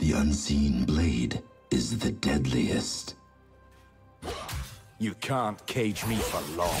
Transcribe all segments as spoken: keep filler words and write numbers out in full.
The unseen blade is the deadliest. You can't cage me for long.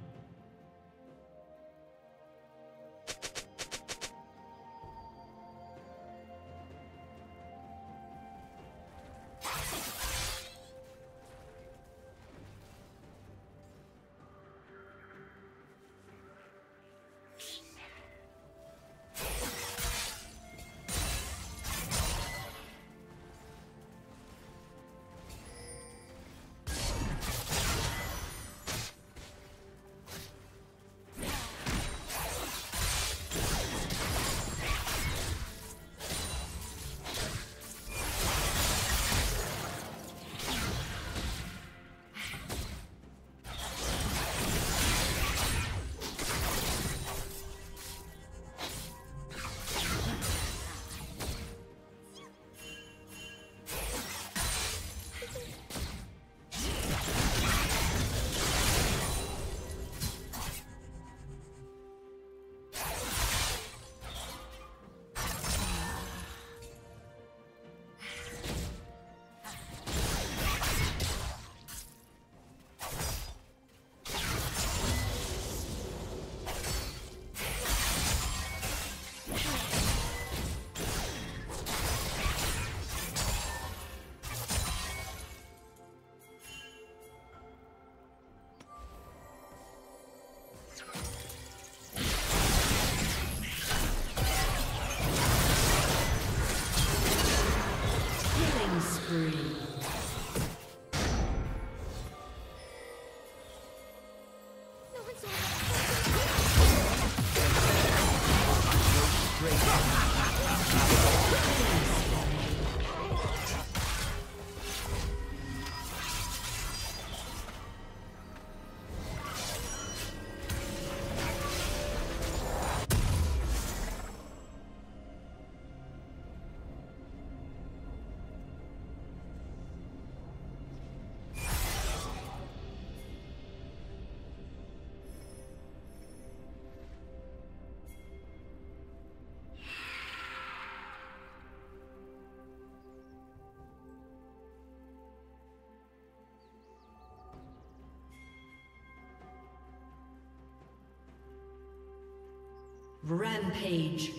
Rampage.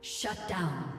Shut down.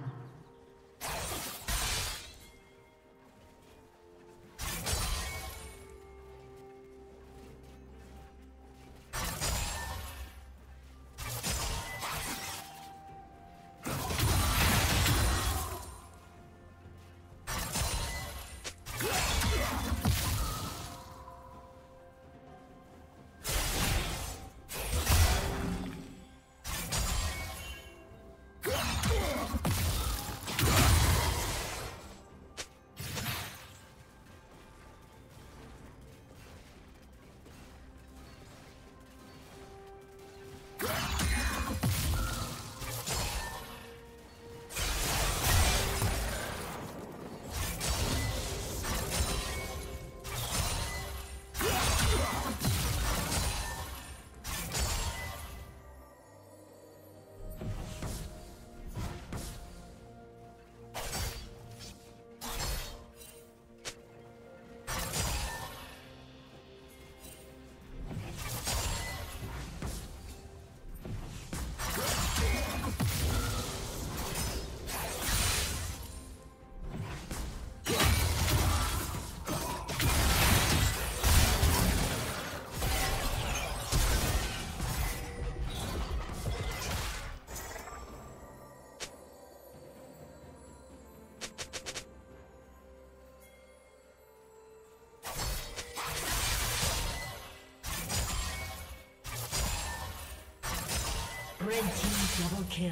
Red team double kill.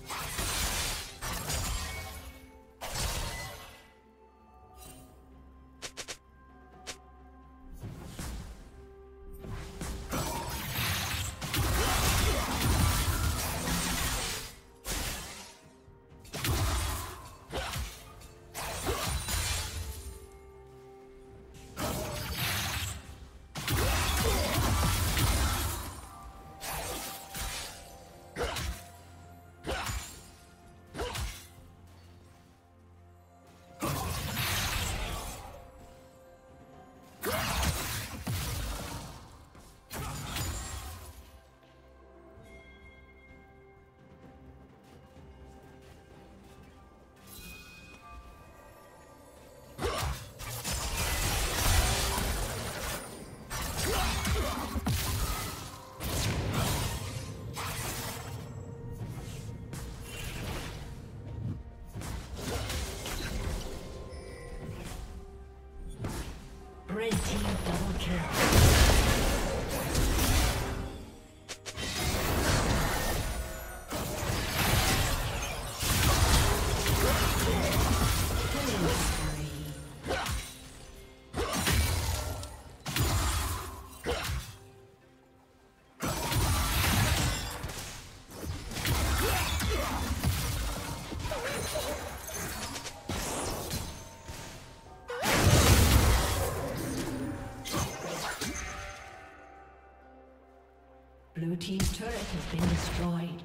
Blue team's turret has been destroyed.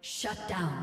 Shut down.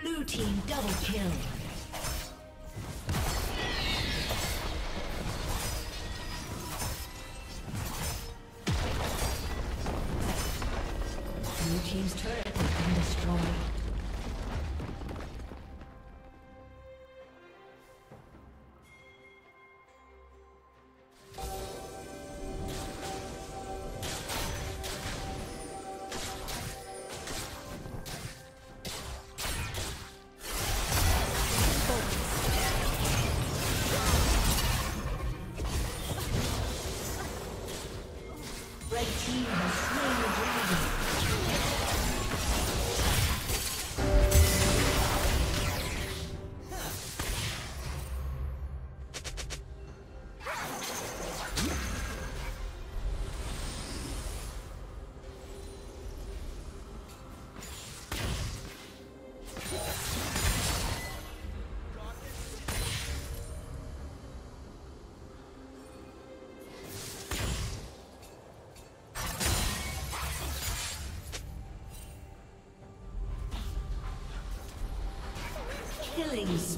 Blue team double kill. Killing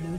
Blue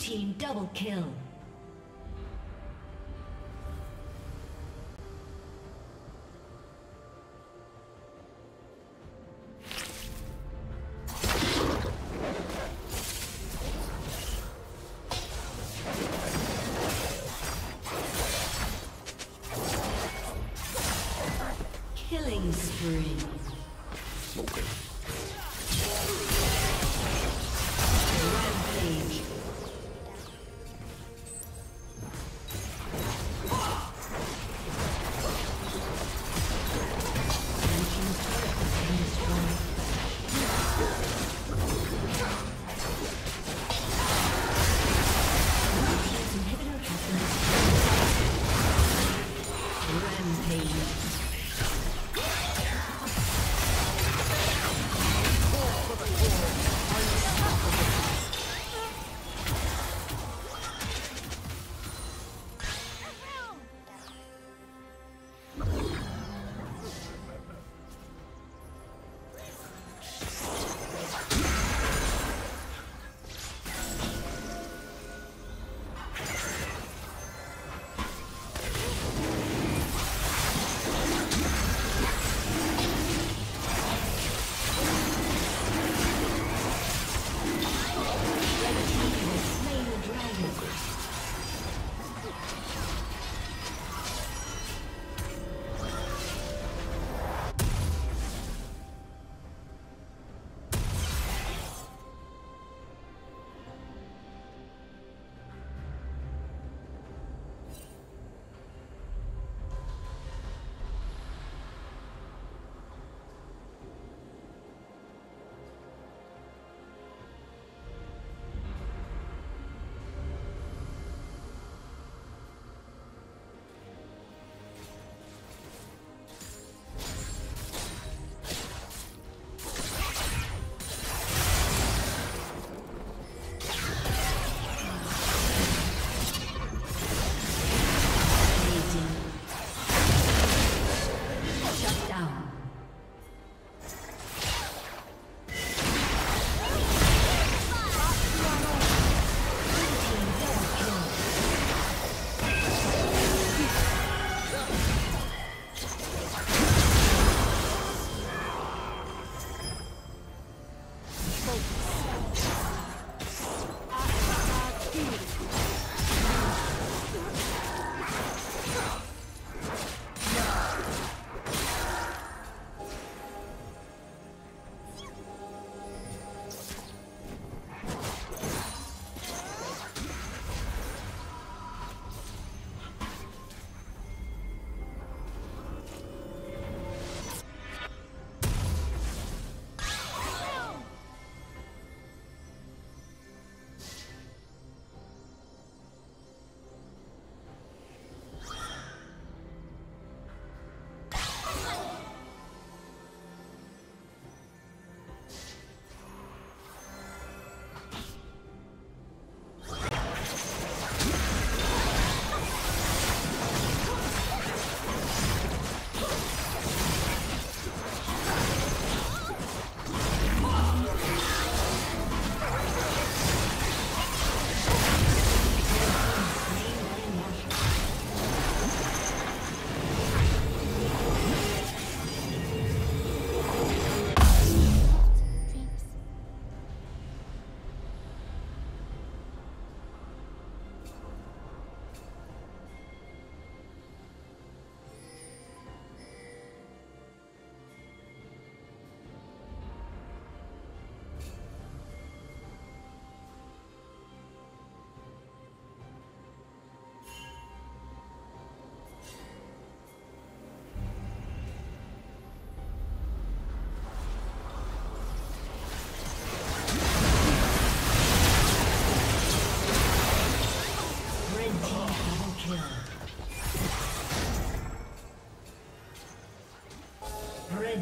team double kill. Killing spree. Okay. Rampage.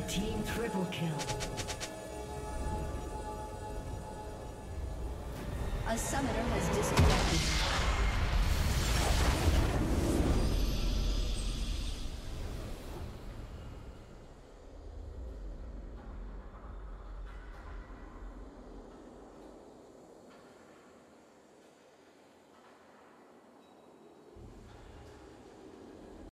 Team triple kill. A summoner has disconnected.